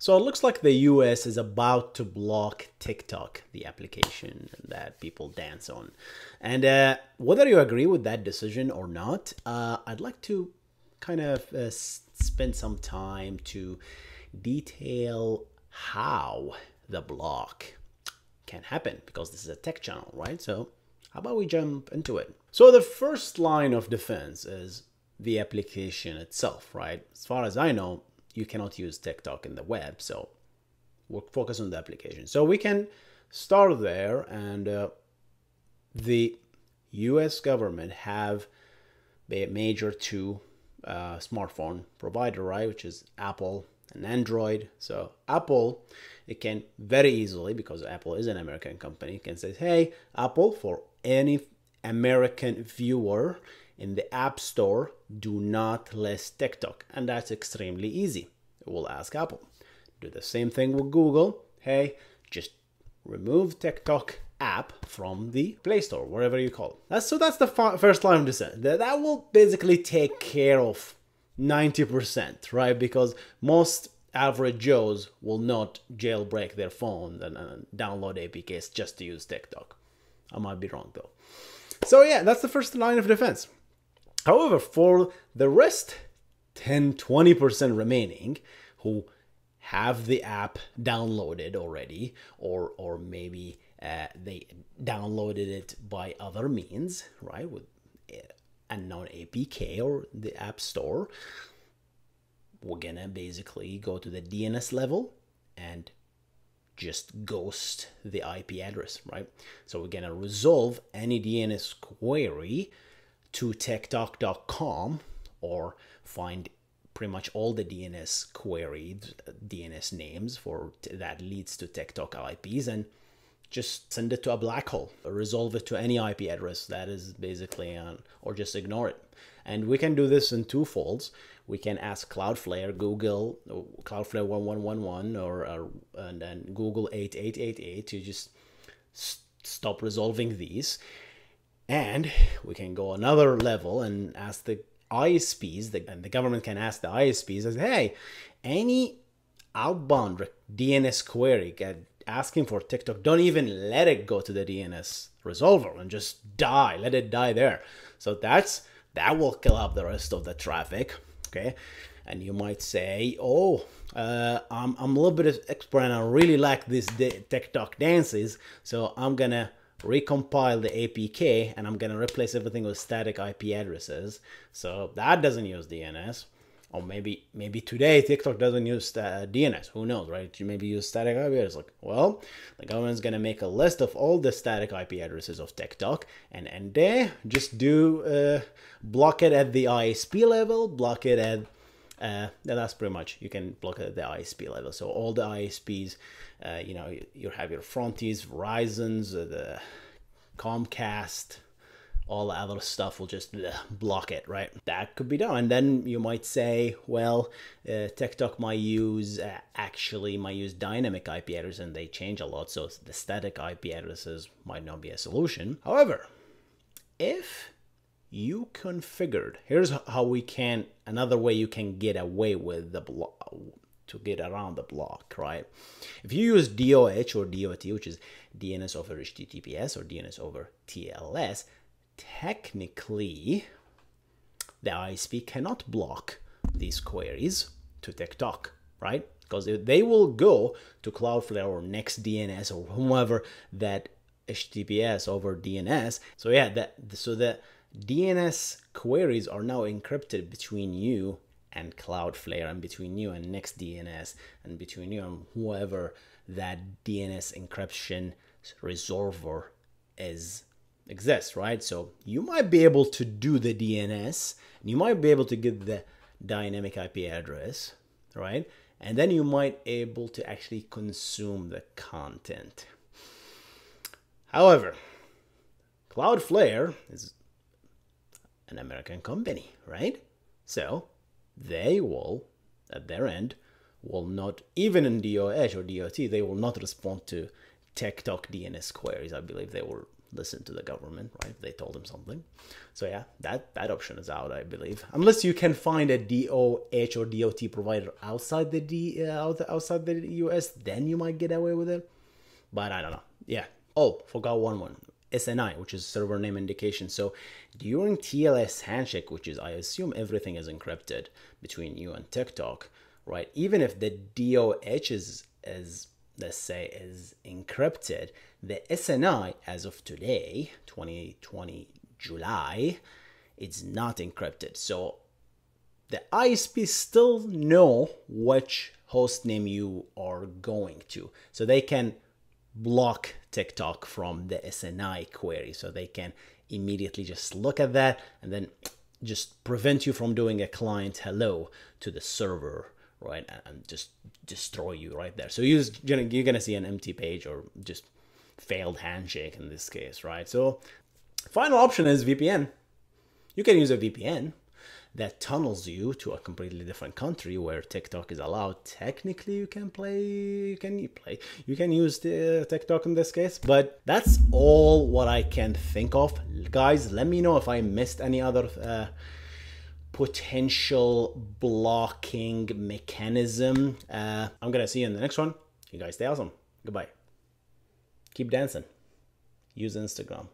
So it looks like the US is about to block TikTok, the application that people dance on. And whether you agree with that decision or not, I'd like to kind of spend some time to detail how the block can happen, because this is a tech channel, right? So how about we jump into it? So the first line of defense is the application itself, right? As far as I know, you cannot use TikTok in the web, so we'll focus on the application. So we can start there, and the US government have a major two smartphone provider, right, which is Apple and Android. So Apple, it can very easily, because Apple is an American company, can say, hey, Apple, for any American viewer in the App Store, do not list TikTok. And that's extremely easy. We'll ask Apple. Do the same thing with Google. Hey, just remove TikTok app from the Play Store, whatever you call it. So that's the first line of defense. That will basically take care of 90%, right? Because most average Joes will not jailbreak their phone and download APKs just to use TikTok. I might be wrong though. So yeah, that's the first line of defense. However, for the rest 10–20% remaining who have the app downloaded already, or maybe they downloaded it by other means, right, with unknown APK or the App Store, we're gonna basically go to the DNS level and just ghost the IP address, right? So we're gonna resolve any DNS query to tiktok.com, or find pretty much all the DNS queried DNS names for that leads to TikTok IPs, and just send it to a black hole, or resolve it to any IP address that is basically on, or just ignore it. And we can do this in two folds. We can ask Cloudflare, Google, Cloudflare 1111, and then Google 8888 to just stop resolving these. And we can go another level and ask the ISPs, and the government can ask the ISPs, as, hey, any outbound DNS query asking for TikTok, don't even let it go to the DNS resolver, and just die, let it die there. So that will kill up the rest of the traffic, okay? And you might say, oh, I'm a little bit of expert and I really like these TikTok dances, so I'm gonna recompile the APK and I'm gonna replace everything with static IP addresses. So that doesn't use DNS. Or maybe today TikTok doesn't use DNS. Who knows, right? You maybe use static IP addresses. Like, well, the government's gonna make a list of all the static IP addresses of TikTok, and they just do block it at the ISP level. Block it at that's pretty much, you can block it at the ISP level. So all the ISPs, you know, you have your Frontiers, Verizon's, the Comcast. All the other stuff will just block it, right? That could be done. And then you might say, well, TikTok might use, might use dynamic IP addresses, and they change a lot, so the static IP addresses might not be a solution. However, if you configured, here's how we can, another way you can get away with the block, to get around the block, right? If you use DoH or DoT, which is DNS over HTTPS or DNS over TLS, technically, the ISP cannot block these queries to TikTok, right? Because they will go to Cloudflare or NextDNS or whomever that HTTPS over DNS. So yeah, so the DNS queries are now encrypted between you and Cloudflare, and between you and NextDNS, and between you and whoever that DNS encryption resolver is. Exists, right? So you might be able to do the DNS, and you might be able to get the dynamic IP address, right? And then you might able to actually consume the content. However, Cloudflare is an American company, right? So they will, at their end, will not, even in DoH or DoT, they will not respond to TikTok DNS queries. I believe they will listen to the government, right? They told him something. So yeah, that option is out, I believe, unless you can find a DOH or DOT provider outside the outside the US, then you might get away with it. But I don't know. Yeah. Oh, forgot one. SNI, which is server name indication. So during TLS handshake, which is, I assume everything is encrypted between you and TikTok, right? Even if the DOH is let's say, is encrypted, the SNI, as of today, 2020 July, it's not encrypted. So the ISP still know which host name you are going to. So they can block TikTok from the SNI query. So they can immediately just look at that and then just prevent you from doing a client hello to the server, right? And just destroy you right there. So you're gonna see an empty page or just failed handshake in this case, right? So final option is VPN. You can use a VPN that tunnels you to a completely different country where TikTok is allowed. Technically, you can use the TikTok in this case, but that's all what I can think of. Guys, let me know if I missed any other potential blocking mechanism. I'm gonna see you in the next one. You guys stay awesome. Goodbye. Keep dancing. Use Instagram.